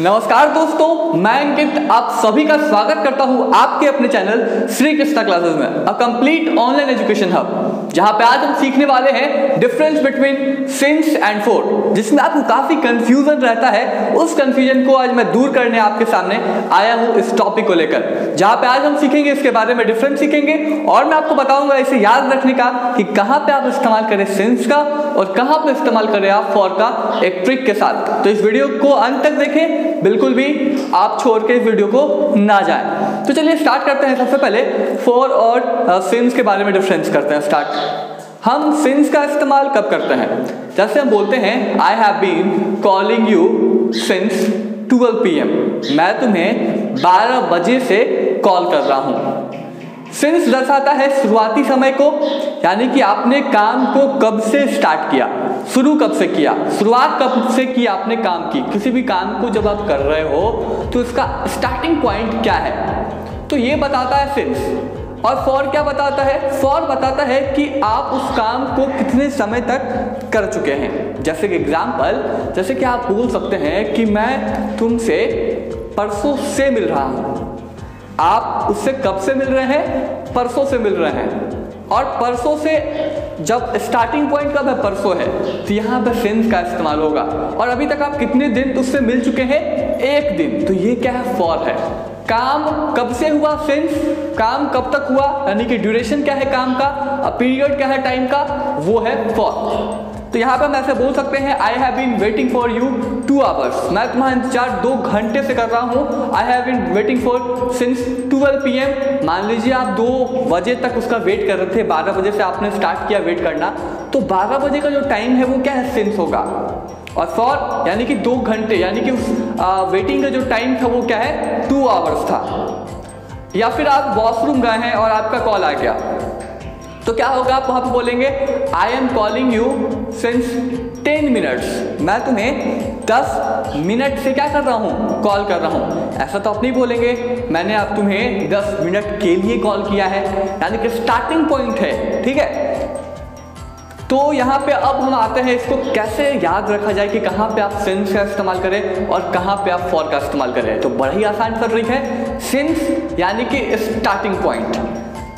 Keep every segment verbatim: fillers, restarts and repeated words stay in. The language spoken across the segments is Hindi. नमस्कार दोस्तों, मैं अंकित आप सभी का स्वागत करता हूं आपके अपने चैनल श्री कृष्णा क्लासेज में, a complete online education hub, जहां पे आज हम सीखने वाले हैं difference between since and for, जिसमें आपको काफी कंफ्यूजन रहता है। उस कंफ्यूजन को आज मैं दूर करने आपके सामने आया हूं इस टॉपिक को लेकर, जहां पे आज हम सीखेंगे इसके बारे में, डिफरेंस सीखेंगे और मैं आपको बताऊंगा इसे याद रखने का कि कहां पे आप इस्तेमाल करें सिंस का और कहां पे इस्तेमाल करें आप फॉर का, एक ट्रिक के साथ। तो इस वीडियो को अंत तक देखें, बिल्कुल भी आप छोड़ के इस वीडियो को ना जाए। तो चलिए स्टार्ट करते हैं। सबसे पहले फोर और सिंस के बारे में डिफरेंस करते हैं स्टार्ट। हम सिंस का इस्तेमाल कब करते हैं? जैसे हम बोलते हैं I have been calling you since twelve P M, मैं तुम्हें बारह बजे से कॉल कर रहा हूं। सिंस दर्शाता है शुरुआती समय को, यानी कि आपने काम को कब से स्टार्ट किया, शुरू कब से किया, शुरुआत कब से की आपने काम की। किसी भी काम को जब आप कर रहे हो तो इसका स्टार्टिंग पॉइंट क्या है, तो ये बताता है सिंस। और फॉर क्या बताता है? फॉर बताता है कि आप उस काम को कितने समय तक कर चुके हैं। जैसे कि एग्जाम्पल, जैसे कि आप बोल सकते हैं कि मैं तुमसे परसों से मिल रहा हूँ। आप उससे कब से मिल रहे हैं? परसों से मिल रहे हैं। और परसों से जब स्टार्टिंग पॉइंट कब है? परसों है, तो यहाँ पर सिंस का इस्तेमाल होगा। और अभी तक आप कितने दिन उससे मिल चुके हैं? एक दिन। तो ये क्या है? फॉर है। काम कब से हुआ? सिंस। काम कब तक हुआ, यानी कि ड्यूरेशन क्या है काम का, पीरियड क्या है टाइम का, वो है फॉर। तो यहाँ पर हम ऐसे बोल सकते हैं I have been waiting for you two hours, मैं तुम्हारा इंतजार दो घंटे से कर रहा हूँ। I have been waiting for since twelve P M. मान लीजिए आप दो बजे तक उसका वेट कर रहे थे, बारह बजे से आपने स्टार्ट किया वेट करना, तो बारह बजे का जो टाइम है वो क्या है? सिंस होगा। और फॉर यानी कि दो घंटे, यानी कि उस वेटिंग का जो टाइम था वो क्या है? टू आवर्स था। या फिर आप वॉशरूम गए हैं और आपका कॉल आ गया, तो क्या होगा? आप वहाँ पे बोलेंगे I am calling you since ten minutes, मैं तुम्हें दस मिनट से क्या कर रहा हूँ? कॉल कर रहा हूँ। ऐसा तो आप नहीं बोलेंगे मैंने आप तुम्हें दस मिनट के लिए कॉल किया है, यानी कि स्टार्टिंग पॉइंट है, ठीक है। तो यहाँ पे अब हम आते हैं इसको कैसे याद रखा जाए कि कहाँ पे आप सिंस का इस्तेमाल करें और कहाँ पे आप फॉर का इस्तेमाल करें। तो बड़ा ही आसान सा ट्रिक है। सिंस यानी कि स्टार्टिंग पॉइंट,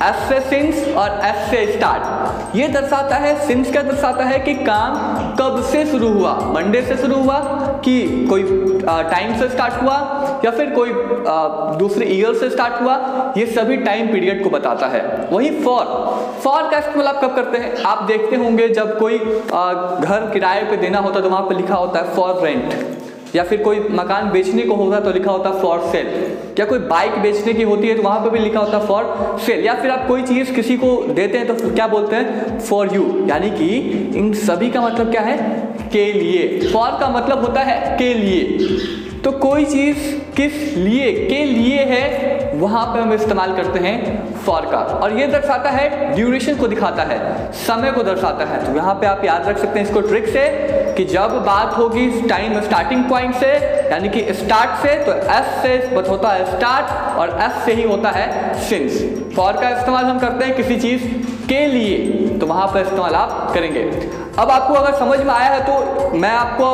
एस से सिंस और एस से स्टार्ट, ये दर्शाता है, सिंस क्या दर्शाता है कि काम कब से शुरू हुआ, मंडे से शुरू हुआ कि कोई टाइम से स्टार्ट हुआ या फिर कोई दूसरे ईयर से स्टार्ट हुआ, ये सभी टाइम पीरियड को बताता है। वही फॉर, फॉर का इस्तेमाल आप कब करते हैं? आप देखते होंगे जब कोई आ, घर किराए पे देना होता है तो वहाँ पर लिखा होता है फॉर रेंट, या फिर कोई मकान बेचने को होता तो लिखा होता फॉर सेल, या कोई बाइक बेचने की होती है तो वहाँ पर भी लिखा होता फॉर सेल। या फिर आप कोई चीज़ किसी को देते हैं तो क्या बोलते हैं? For you. यानी कि इन सभी का मतलब क्या है? के लिए। फॉर का मतलब होता है के लिए, तो कोई चीज़ किस लिए, के लिए है, वहाँ पे हम इस्तेमाल करते हैं फॉर का। और ये दर्शाता है ड्यूरेशन को दिखाता है, समय को दर्शाता है। तो यहाँ पे आप याद रख सकते हैं इसको ट्रिक से कि जब बात होगी टाइम स्टार्टिंग पॉइंट से, यानी कि स्टार्ट से, तो एस से होता है स्टार्ट और एस से ही होता है सिंस। फॉर का इस्तेमाल हम करते हैं किसी चीज़ के लिए, तो वहाँ पर इस्तेमाल आप करेंगे। अब आपको अगर समझ में आया है तो मैं आपको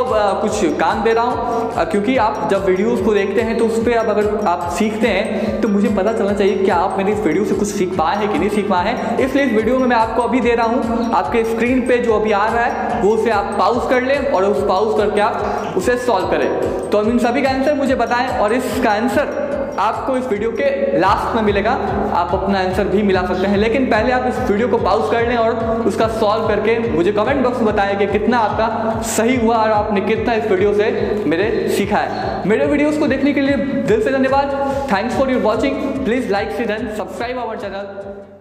कुछ काम दे रहा हूँ, क्योंकि आप जब वीडियोस को देखते हैं तो उस पर आप अगर आप सीखते हैं तो मुझे पता चलना चाहिए कि आप मेरी इस वीडियो से कुछ सीख पाए हैं कि नहीं सीख पाए हैं। इसलिए इस वीडियो में मैं आपको अभी दे रहा हूँ, आपके स्क्रीन पे जो अभी आ रहा है वो उसे आप पाउज कर लें और उस पाउज करके आप उसे सॉल्व करें। तो हम इन सभी का आंसर मुझे बताएं और इसका आंसर आपको इस वीडियो के लास्ट में मिलेगा। आप अपना आंसर भी मिला सकते हैं, लेकिन पहले आप इस वीडियो को पॉज कर लें और उसका सॉल्व करके मुझे कमेंट बॉक्स में बताएं कि कितना आपका सही हुआ और आपने कितना इस वीडियो से मेरे सीखा है। मेरे वीडियोस को देखने के लिए दिल से धन्यवाद। Thanks for your watching. Please like share and subscribe our channel.